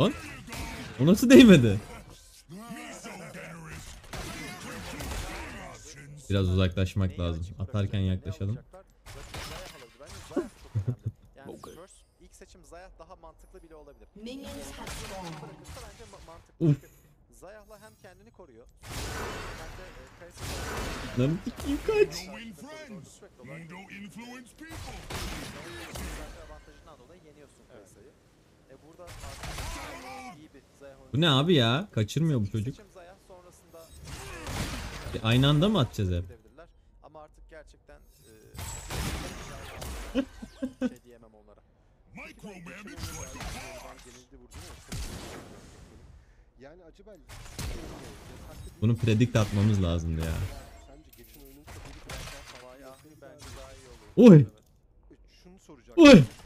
Lan? O nasıl değmedi? Biraz uzaklaşmak lazım. Atarken yaklaşalım. İlk seçim Zayah daha mantıklı bile olabilir. Uf. Zayah'la hem kendini koruyor. Lan kim kaç? Bu ne abi ya? Kaçırmıyor bu çocuk. Aynı anda mı atacağız hep? Ama artık gerçekten şey diyemem onlara. Yani acı ben. Bunu predict atmamız lazımdı ya. Oy. Oy.